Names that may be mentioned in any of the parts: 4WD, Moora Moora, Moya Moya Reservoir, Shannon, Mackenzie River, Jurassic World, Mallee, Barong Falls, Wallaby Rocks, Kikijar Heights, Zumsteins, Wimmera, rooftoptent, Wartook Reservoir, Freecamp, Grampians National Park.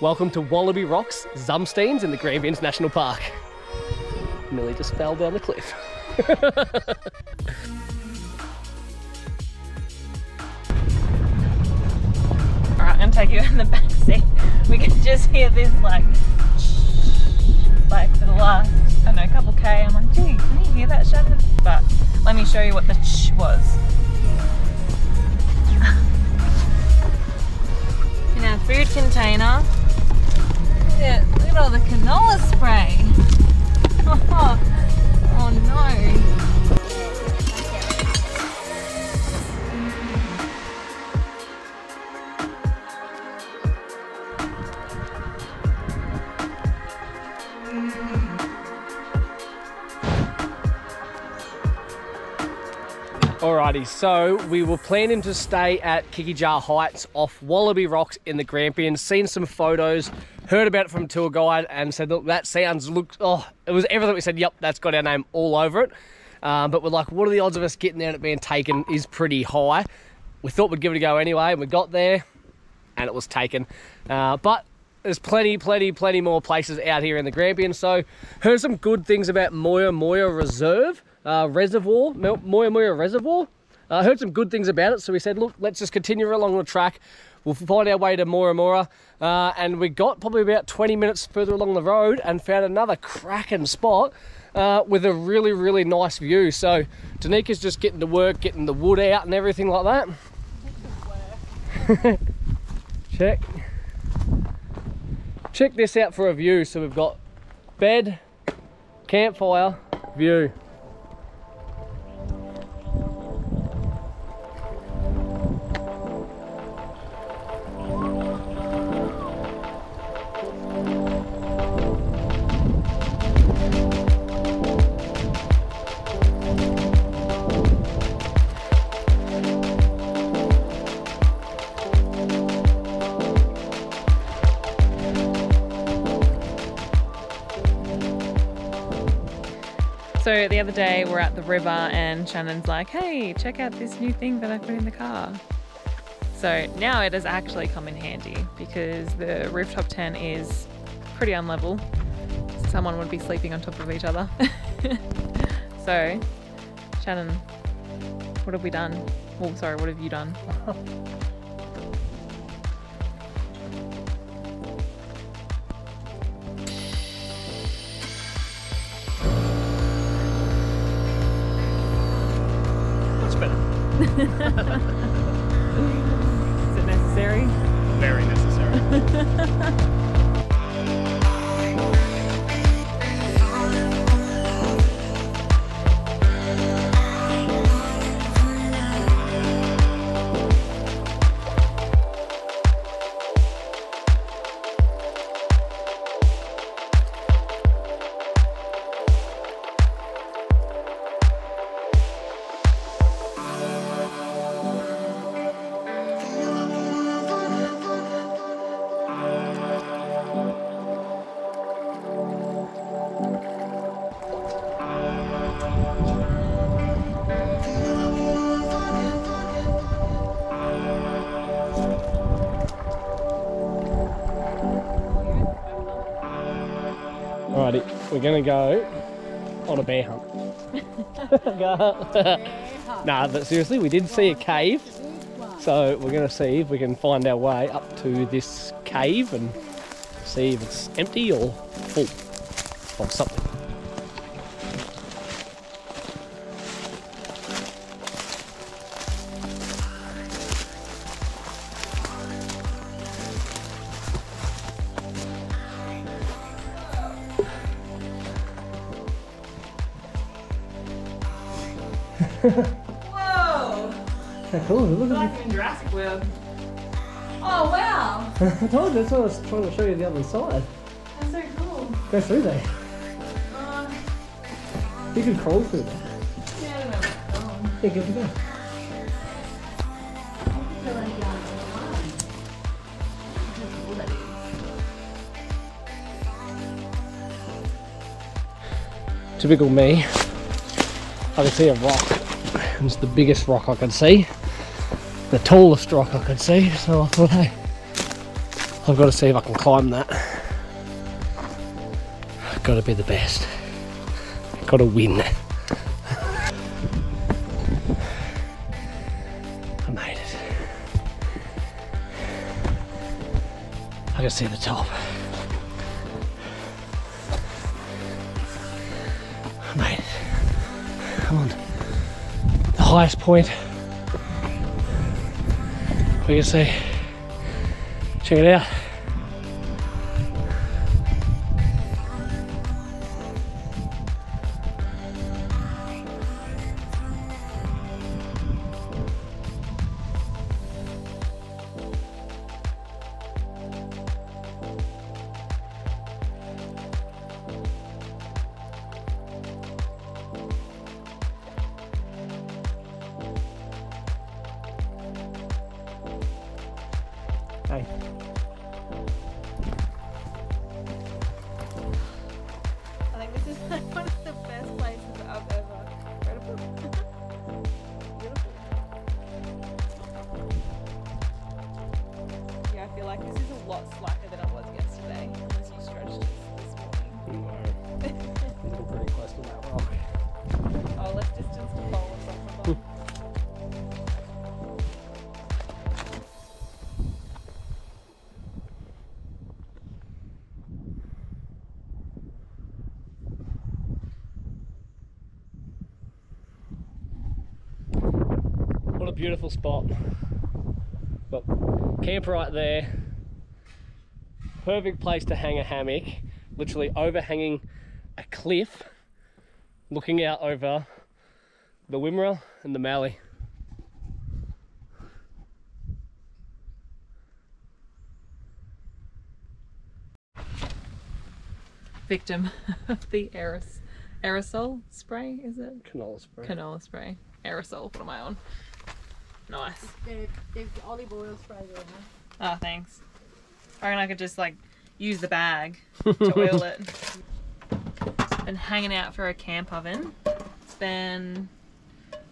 Welcome to Wallaby Rocks, Zumsteins in the Grampians National Park. Millie just fell down the cliff. All right, I'm gonna take you in the back seat. We can just hear this like for the last, I don't know, couple K. I'm like, gee, can you hear that, Shannon? But let me show you what the ch was. In our food container. Look at all the canola spray. Oh, oh no. Alrighty, so we were planning to stay at Kikijar Heights off Wallaby Rocks in the Grampians, seen some photos, heard about it from a tour guide and said, look, that sounds, it was everything we said, yep, that's got our name all over it. But we're like, what are the odds of us getting there and it being taken is pretty high. We thought we'd give it a go anyway, and we got there and it was taken. But there's plenty more places out here in the Grampians. So heard some good things about Moya Moya Reservoir. Heard some good things about it, so we said, look, let's just continue along the track. We'll find our way to Moora Moora, and we got probably about 20 minutes further along the road and found another cracking spot with a really, really nice view. So Danica's just getting to work, getting the wood out and everything like that. Check this out for a view. So we've got bed, campfire, view. So the other day we're at the river and Shannon's like, hey, check out this new thing that I put in the car. So now it has actually come in handy because the rooftop tent is pretty unlevel. Someone would be sleeping on top of each other. So Shannon, what have we done? Well, sorry, what have you done? Is it necessary? Very necessary. Alrighty, we're gonna go on a bear hunt. Nah, but seriously, we did see a cave, so we're gonna see if we can find our way up to this cave and see if it's empty or full or something. Whoa! How cool, look at that. Like in Jurassic World. Oh wow! I told you, that's what I was trying to show you the other side. That's so cool. Go through there. You can crawl through there. Yeah, I don't know what's going on. Yeah, give it a go. Typical me. I can see a rock. It's the biggest rock I could see, the tallest rock I could see, so I thought, hey, I've got to see if I can climb that. Got to be the best. Got to win. I made it. I can see the top. I made it. Come on. The highest point we can see. Check it out. Beautiful spot, but camp right there, perfect place to hang a hammock, literally overhanging a cliff, looking out over the Wimmera and the Mallee. Victim of the aerosol spray, is it? Canola spray. Canola spray. Aerosol, what am I on? Nice. There's the olive oil spray there, huh? Oh, thanks. I reckon I could just like use the bag to oil it. Been hanging out for a camp oven. It's been,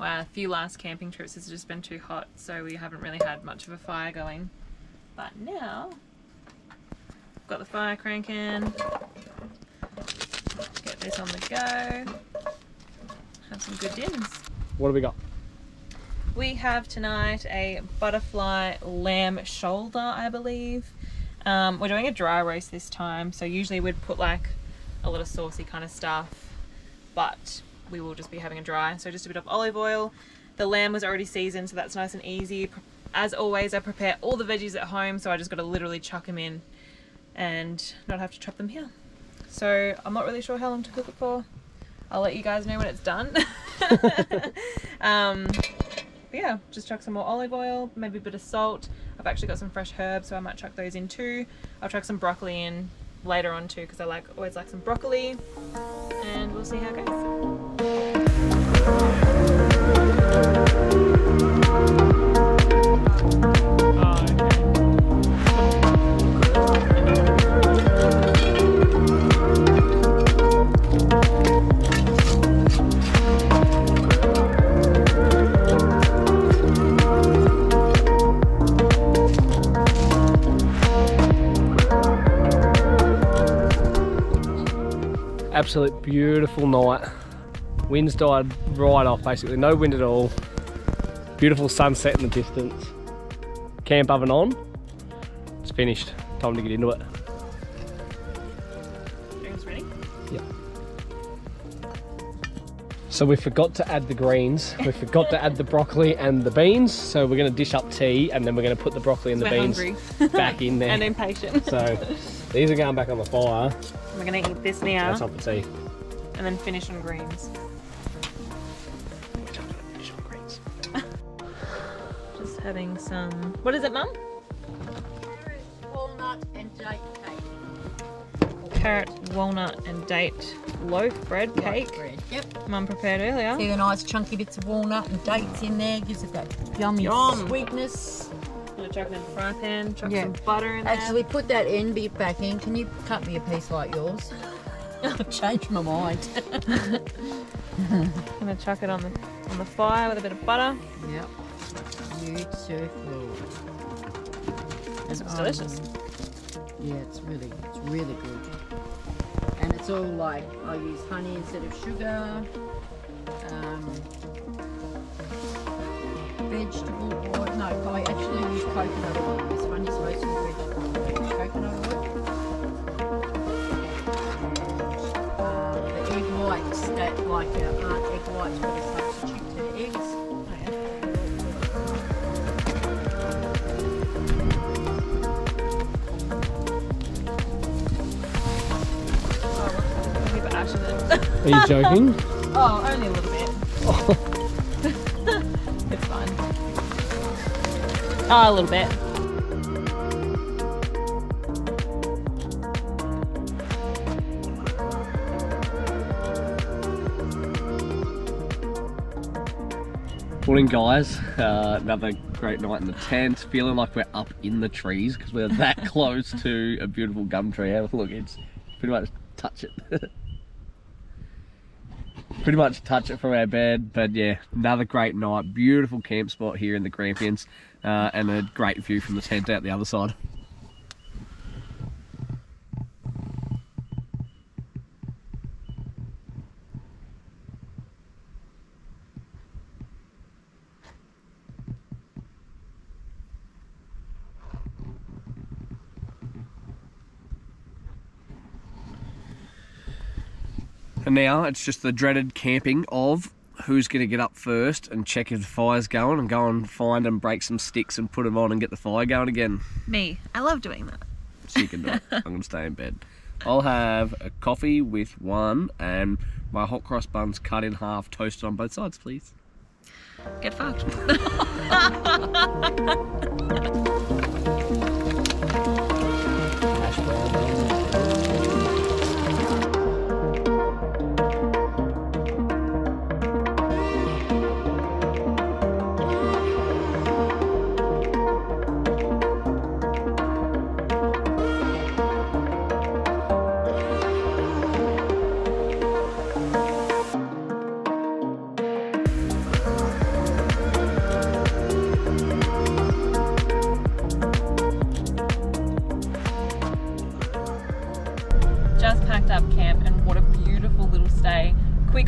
wow, a few last camping trips has just been too hot, so we haven't really had much of a fire going. But now, got the fire cranking. Get this on the go. Have some good dinners. What have we got? We have tonight a butterfly lamb shoulder, I believe. We're doing a dry roast this time, so usually we'd put like a lot of saucy kind of stuff, but we will just be having a dry. So just a bit of olive oil. The lamb was already seasoned, so that's nice and easy. As always, I prepare all the veggies at home, so I just got to literally chuck them in and not have to chop them here. So I'm not really sure how long to cook it for. I'll let you guys know when it's done. But yeah, just chuck some more olive oil, maybe a bit of salt. I've actually got some fresh herbs, so I might chuck those in too. I'll chuck some broccoli in later on too, because I like always like some broccoli, and we'll see how it goes. Oh, okay. Absolute beautiful night. Wind's died right off basically, no wind at all. Beautiful sunset in the distance. Camp oven on, it's finished. Time to get into it. Drinks ready? Yep. So we forgot to add the greens, we forgot to add the broccoli and the beans, so we're gonna dish up tea and then we're gonna put the broccoli and the beans back in there. And impatient. So these are going back on the fire. We're gonna eat this now. That's up the tea. And then finish on greens. Finish on greens. Just having some. What is it, Mum? Carrot, walnut, and date cake. Carrot, walnut, and date loaf bread cake. Loaf bread. Yep. Mum prepared earlier. See the nice chunky bits of walnut and dates in there. Gives it that yummy sweetness. Chuck it in the fry pan, chuck some butter in there. Actually, put that end bit back in. Can you cut me a piece like yours? I've changed my mind. I'm gonna chuck it on the fire with a bit of butter. Yep. Beautiful. This looks delicious. Yeah, it's really good. And it's all like, I use honey instead of sugar, vegetable water. No, I actually use coconut oil. This one is mostly vegetable coconut oil. The egg whites, that like aren't egg whites, but it's like substituted eggs. Are you joking? Oh, only a little bit. Oh. It's fine. Oh, a little bit. Morning guys, another great night in the tent. Feeling like we're up in the trees because we're that close to a beautiful gum tree. Have a look, it's pretty much touch it. Pretty much touch it from our bed, but yeah, another great night, beautiful camp spot here in the Grampians, and a great view from the tent out the other side. And now it's just the dreaded camping of who's going to get up first and check if the fire's going and go and find and break some sticks and put them on and get the fire going again. Me. I love doing that. She can do it. I'm going to stay in bed. I'll have a coffee with one and my hot cross buns cut in half, toasted on both sides, please. Get fucked.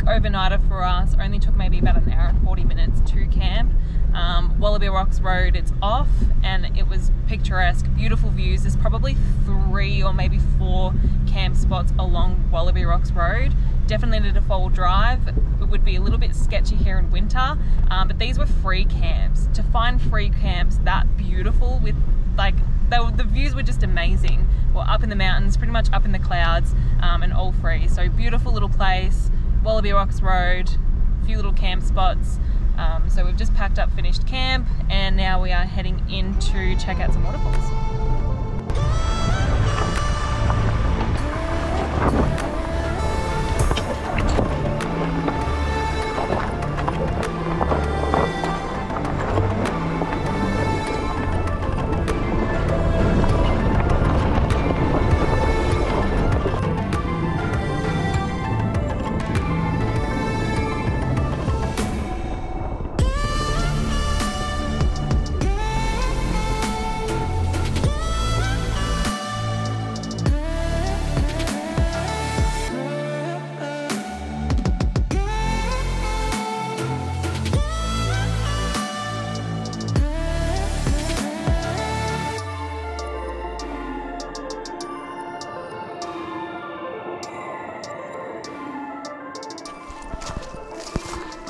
Overnighter for us, only took maybe about an hour and 40 minutes to camp. Wallaby Rocks Road, it's off, and it was picturesque, beautiful views. There's probably 3 or maybe 4 camp spots along Wallaby Rocks Road. Definitely the four-wheel drive. It would be a little bit sketchy here in winter, but these were free camps. To find free camps that beautiful with like, the views were just amazing. Well, up in the mountains, pretty much up in the clouds, and all free. So beautiful little place. Wallaby Rocks Road, a few little camp spots. So we've just packed up, finished camp, and now we are heading in to check out some waterfalls.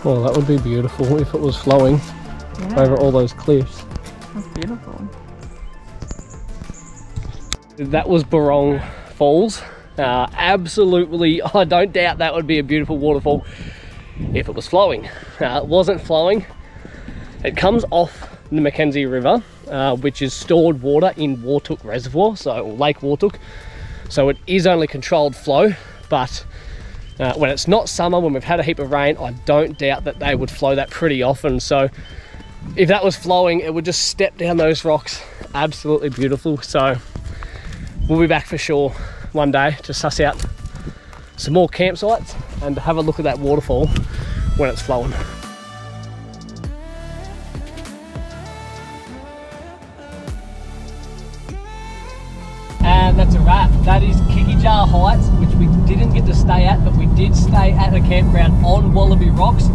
Well, that would be beautiful if it was flowing, yeah, over all those cliffs. That's beautiful. That was Barong Falls. Absolutely, I don't doubt that would be a beautiful waterfall if it was flowing. It wasn't flowing. It comes off the Mackenzie River, which is stored water in Wartook Reservoir, so or Lake Wartook. So it is only controlled flow, but when it's not summer, when we've had a heap of rain, I don't doubt that they would flow that pretty often. So if that was flowing, it would just step down those rocks. Absolutely beautiful. So we'll be back for sure one day to suss out some more campsites and have a look at that waterfall when it's flowing. map, that is Kikijar Heights, which we didn't get to stay at, but we did stay at a campground on Wallaby Rocks.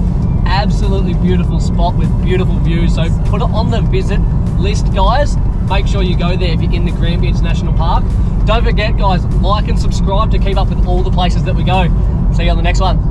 Absolutely beautiful spot with beautiful views, so put it on the visit list, guys. Make sure you go there if you're in the Grampians National Park. Don't forget, guys, like and subscribe to keep up with all the places that we go. See you on the next one.